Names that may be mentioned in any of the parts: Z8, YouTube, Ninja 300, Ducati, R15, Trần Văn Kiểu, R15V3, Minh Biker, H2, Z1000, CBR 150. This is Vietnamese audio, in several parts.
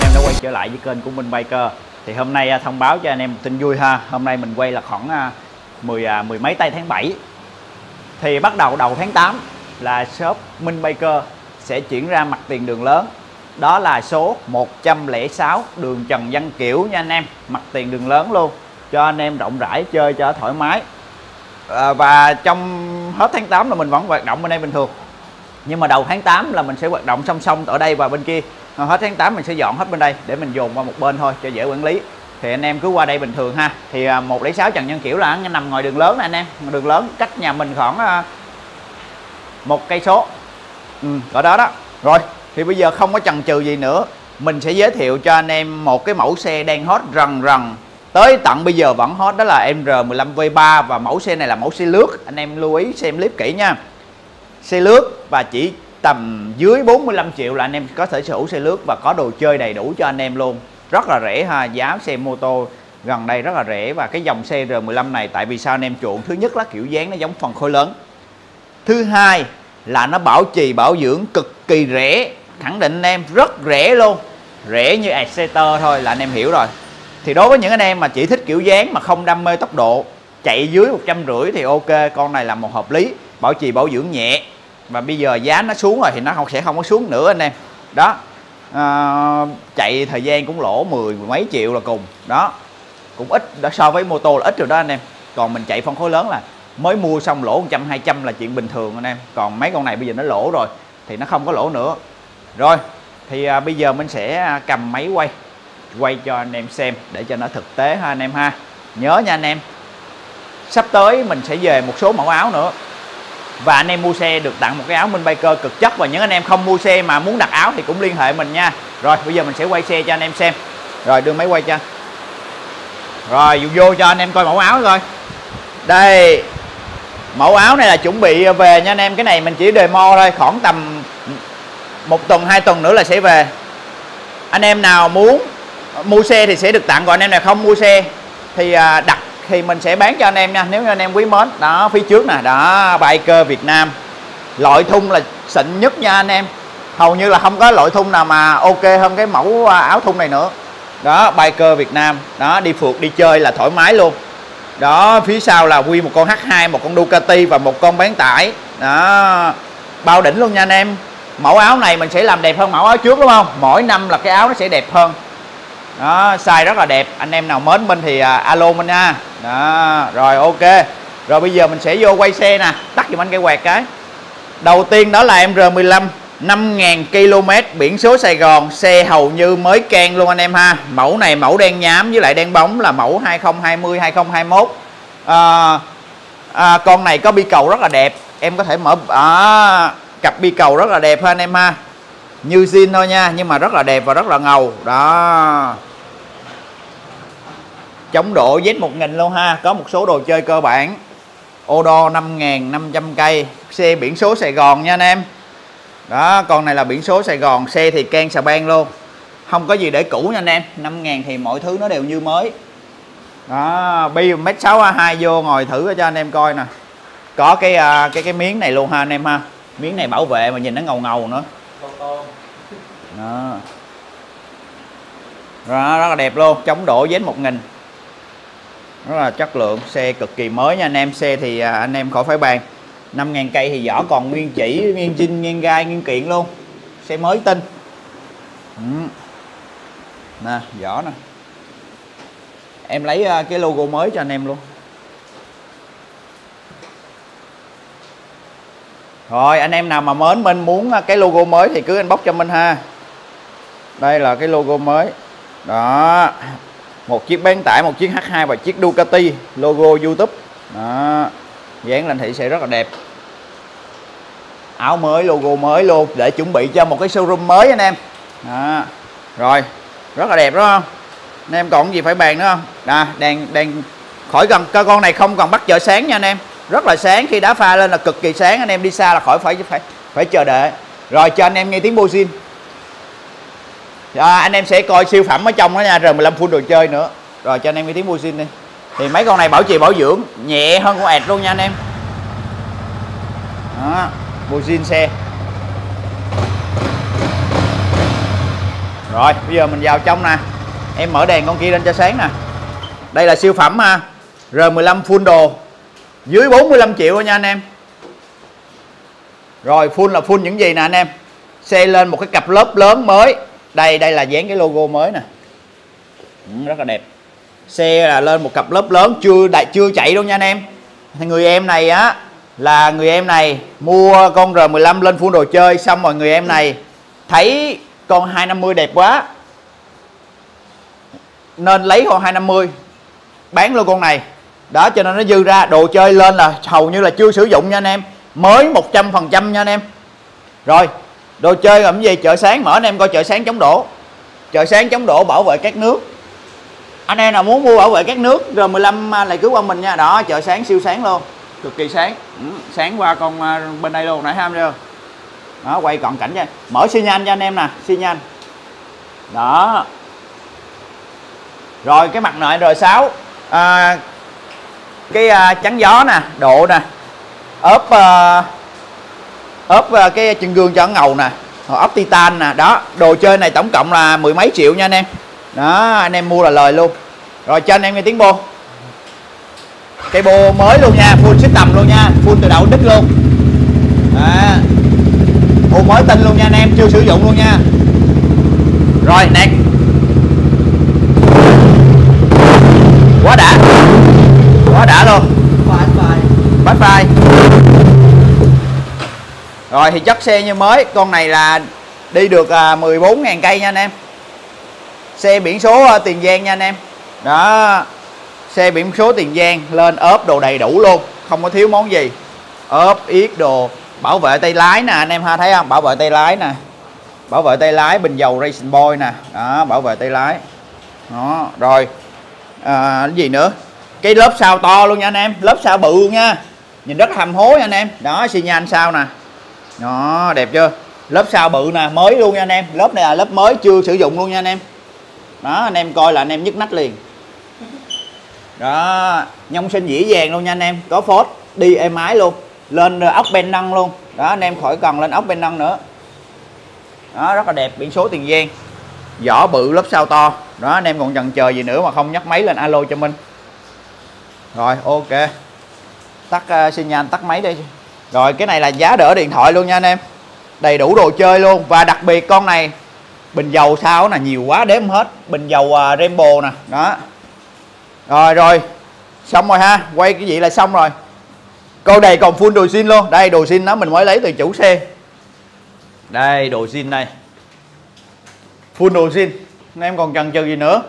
anh em đã quay trở lại với kênh của Minh Biker. Thì hôm nay thông báo cho anh em một tin vui ha. Hôm nay mình quay là khoảng mười mấy tây tháng 7. Thì bắt đầu đầu tháng 8 là shop Minh Biker sẽ chuyển ra mặt tiền đường lớn. Đó là số 106 đường Trần Văn Kiểu nha anh em. Mặt tiền đường lớn luôn, cho anh em rộng rãi chơi cho thoải mái. Và trong hết tháng 8 là mình vẫn hoạt động bên đây bình thường. Nhưng mà đầu tháng 8 là mình sẽ hoạt động song song ở đây và bên kia. Hết tháng 8 mình sẽ dọn hết bên đây để mình dồn qua một bên thôi cho dễ quản lý. Thì anh em cứ qua đây bình thường ha. Thì 106 Trần Văn Kiểu là nằm ngoài đường lớn nè anh em. Đường lớn cách nhà mình khoảng 1 cây số. Ở đó đó. Rồi thì bây giờ không có chần chừ gì nữa, mình sẽ giới thiệu cho anh em một cái mẫu xe đang hot rần rần, tới tận bây giờ vẫn hot, đó là R15V3. Và mẫu xe này là mẫu xe lướt, anh em lưu ý xem clip kỹ nha. Xe lướt và chỉ tầm dưới 45 triệu là anh em có thể sở hữu xe lướt và có đồ chơi đầy đủ cho anh em luôn. Rất là rẻ ha, giá xe mô tô gần đây rất là rẻ. Và cái dòng xe R15 này tại vì sao anh em chuộng? Thứ nhất là kiểu dáng nó giống phần khối lớn. Thứ hai là nó bảo trì bảo dưỡng cực kỳ rẻ. Khẳng định anh em rất rẻ luôn. Rẻ như Exciter thôi là anh em hiểu rồi. Thì đối với những anh em mà chỉ thích kiểu dáng mà không đam mê tốc độ, chạy dưới 150 thì ok, con này là một hợp lý. Bảo trì bảo dưỡng nhẹ. Và bây giờ giá nó xuống rồi thì nó không sẽ không có xuống nữa anh em. Đó chạy thời gian cũng lỗ mười mấy triệu là cùng. Đó cũng ít đã, so với mô tô là ít rồi đó anh em. Còn mình chạy phân khối lớn là mới mua xong lỗ 100-200 là chuyện bình thường anh em. Còn mấy con này bây giờ nó lỗ rồi thì nó không có lỗ nữa. Rồi thì bây giờ mình sẽ cầm máy quay cho anh em xem để cho nó thực tế ha anh em ha. Nhớ nha anh em, sắp tới mình sẽ về một số mẫu áo nữa. Và anh em mua xe được tặng một cái áo Minh Biker cực chất. Và những anh em không mua xe mà muốn đặt áo thì cũng liên hệ mình nha. Rồi bây giờ mình sẽ quay xe cho anh em xem. Rồi đưa máy quay cho. Rồi vô cho anh em coi mẫu áo coi. Đây, mẫu áo này là chuẩn bị về nha anh em. Cái này mình chỉ demo thôi, khoảng tầm 1-2 tuần nữa là sẽ về. Anh em nào muốn mua xe thì sẽ được tặng. Còn anh em nào không mua xe thì đặt thì mình sẽ bán cho anh em nha, nếu như anh em quý mến. Đó, phía trước nè, đó, Biker Việt Nam. Loại thun là xịn nhất nha anh em. Hầu như là không có loại thun nào mà ok hơn cái mẫu áo thun này nữa. Đó, Biker Việt Nam. Đó, đi phượt, đi chơi là thoải mái luôn. Đó, phía sau là quy một con H2, một con Ducati và một con bán tải. Đó, bao đỉnh luôn nha anh em. Mẫu áo này mình sẽ làm đẹp hơn mẫu áo trước đúng không? Mỗi năm là cái áo nó sẽ đẹp hơn. Đó, size rất là đẹp. Anh em nào mến mình thì alo mình nha. Đó, rồi ok. Rồi bây giờ mình sẽ vô quay xe nè. Tắt giùm anh cái quạt cái. Đầu tiên đó là R15, 5000 km, biển số Sài Gòn. Xe hầu như mới can luôn anh em ha. Mẫu này mẫu đen nhám với lại đen bóng là mẫu 2020-2021. Con này có bi cầu rất là đẹp. Em có thể mở cặp bi cầu rất là đẹp ha anh em ha. Như zin thôi nha, nhưng mà rất là đẹp và rất là ngầu. Đó, chống độ Z1000 luôn ha. Có một số đồ chơi cơ bản. Ô đo 5500 cây. Xe biển số Sài Gòn nha anh em. Đó, con này là biển số Sài Gòn. Xe thì can xà beng luôn, không có gì để cũ nha anh em. 5000 thì mọi thứ nó đều như mới. Đó, bi 1m62 vô ngồi thử cho anh em coi nè. Có cái miếng này luôn ha anh em ha. Miếng này bảo vệ mà nhìn nó ngầu ngầu nữa. Đó. Đó, rất là đẹp luôn. Chống đổ Z1000. Rất là chất lượng. Xe cực kỳ mới nha anh em. Xe thì anh em khỏi phải bàn. 5000 cây thì vỏ còn nguyên chỉ, nguyên zin, nguyên gai, nguyên kiện luôn. Xe mới tinh. Nè, vỏ nè. Em lấy cái logo mới cho anh em luôn. Rồi anh em nào mà mến mình muốn cái logo mới thì cứ inbox cho mình ha. Đây là cái logo mới. Đó, một chiếc bán tải, một chiếc H2 và chiếc Ducati. Logo YouTube. Đó, dán lên thị sẽ rất là đẹp. Áo mới, logo mới luôn, để chuẩn bị cho một cái showroom mới anh em. Đó, rồi rất là đẹp đúng không? Anh em còn gì phải bàn nữa không? Đó, đang khỏi cần. Con này không cần bắt chợ sáng nha anh em. Rất là sáng, khi đá pha lên là cực kỳ sáng. Anh em đi xa là khỏi phải chờ đợi. Rồi cho anh em nghe tiếng bozin. Anh em sẽ coi siêu phẩm ở trong đó nha. R15 full đồ chơi nữa. Rồi cho anh em nghe tiếng bozin đi. Thì mấy con này bảo trì bảo dưỡng nhẹ hơn con ẹt luôn nha anh em. Đó, bozin xe. Rồi bây giờ mình vào trong nè, em mở đèn con kia lên cho sáng nè. Đây là siêu phẩm ha, R15 full đồ, dưới 45 triệu thôi nha anh em. Rồi full là full những gì nè anh em, xe lên một cái cặp lớp lớn mới. Đây đây là dán cái logo mới nè, rất là đẹp. Xe là lên một cặp lớp lớn, chưa chạy đâu nha anh em. Người em này á, là người em này mua con R15 lên full đồ chơi, xong rồi người em này thấy con 250 đẹp quá nên lấy con 250 bán luôn con này đó, cho nên nó dư ra đồ chơi lên là hầu như là chưa sử dụng nha anh em, mới 100% nha anh em. Rồi đồ chơi làm gì, chợ sáng mở anh em coi, chợ sáng chống đổ, chợ sáng chống đổ bảo vệ các nước. Anh em nào muốn mua bảo vệ các nước R15 lại cứ qua mình nha. Đó chợ sáng siêu sáng luôn, cực kỳ sáng, sáng qua con bên đây luôn nãy ham chưa. Đó quay cận cảnh nha, mở xi nhan cho anh em nè, xi nhan đó. Rồi cái mặt nạ R6 cái chắn gió nè, độ nè, ốp cái chân gương cho ngầu nè, ốp titan nè. Đó đồ chơi này tổng cộng là 10 mấy triệu nha anh em. Đó anh em mua là lời luôn. Rồi cho anh em nghe tiếng bô, cây bô mới luôn nha, full system luôn nha, full từ đầu đít luôn. Đó bô mới tinh luôn nha anh em, chưa sử dụng luôn nha. Rồi nè, quá đã, quá đã luôn. Bát phai. Rồi thì chất xe như mới, con này là đi được 14.000 cây nha anh em. Xe biển số Tiền Giang nha anh em. Đó, xe biển số Tiền Giang, lên ốp đồ đầy đủ luôn, không có thiếu món gì. Ốp yết đồ, bảo vệ tay lái nè anh em ha, thấy không? Bảo vệ tay lái nè, bảo vệ tay lái, bình dầu Racing Boy nè. Đó, bảo vệ tay lái. Đó, rồi cái gì nữa, cái lớp sau to luôn nha anh em, lớp sau bự nha, nhìn rất hầm hố nha anh em. Đó xi nhan sau nè, nó đẹp chưa, lớp sau bự nè, mới luôn nha anh em. Lớp này là lớp mới chưa sử dụng luôn nha anh em. Đó anh em coi là anh em nhức nách liền. Đó nhông sinh dễ dàng luôn nha anh em, có phốt đi êm ái luôn, lên ốc ben nâng luôn. Đó anh em khỏi cần lên ốc ben nâng nữa. Đó rất là đẹp, biển số Tiền Giang, vỏ bự, lớp sau to. Đó anh em còn chần chờ gì nữa mà không nhấc máy lên alo cho mình. Rồi ok, tắt xi nhan, tắt máy đi. Rồi cái này là giá đỡ điện thoại luôn nha anh em, đầy đủ đồ chơi luôn. Và đặc biệt con này bình dầu sao nè, nhiều quá đếm hết, bình dầu Rainbow nè. Đó rồi, rồi xong rồi ha, quay cái gì là xong rồi. Câu này còn full đồ zin luôn. Đây đồ zin đó mình mới lấy từ chủ xe. Đây đồ zin đây, full đồ zin, anh em còn chần chừ gì nữa.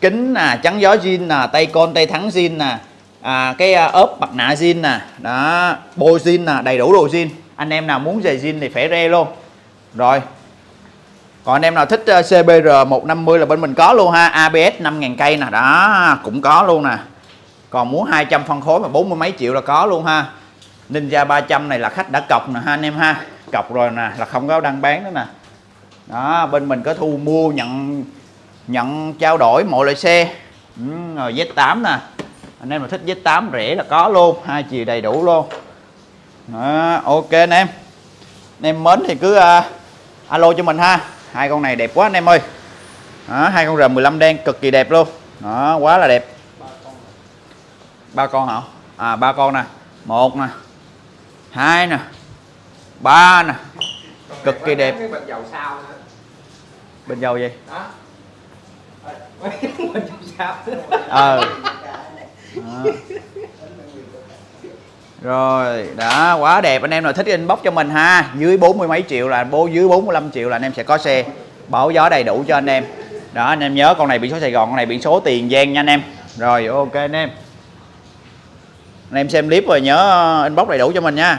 Kính nè, chắn gió zin nè, tay con tay thắng zin nè, cái ốp mặt nạ zin nè. Đó bô zin nè, đầy đủ đồ zin. Anh em nào muốn giày zin thì phải re luôn. Rồi còn anh em nào thích CBR 150 là bên mình có luôn ha, ABS 5.000 cây nè. Đó cũng có luôn nè. Còn muốn 200 phân khối mà 40 mấy triệu là có luôn ha. Ninja 300 này là khách đã cọc nè ha anh em ha, cọc rồi nè, là không có đăng bán nữa nè. Đó bên mình có thu mua, nhận trao đổi mọi loại xe. Rồi Z8 nè, anh em mà thích Z8 rẻ là có luôn, hai chiều đầy đủ luôn. Đó, ok anh em, mến thì cứ alo cho mình ha. Hai con này đẹp quá anh em ơi. Đó, hai con R15 đen cực kỳ đẹp luôn. Đó, quá là đẹp. Ba con hả? À ba con nè, một nè, hai nè, ba nè, cực kỳ đẹp. Bình dầu sao nữa? Bình dầu gì? Đó. Bình dầu sao? Rồi đó quá đẹp, anh em nào thích inbox cho mình ha. Dưới 40 mấy triệu là dưới 45 triệu là anh em sẽ có xe, bảo gió đầy đủ cho anh em. Đó anh em nhớ con này biển số Sài Gòn, con này biển số Tiền Giang nha anh em. Rồi ok anh em, xem clip rồi nhớ inbox đầy đủ cho mình nha.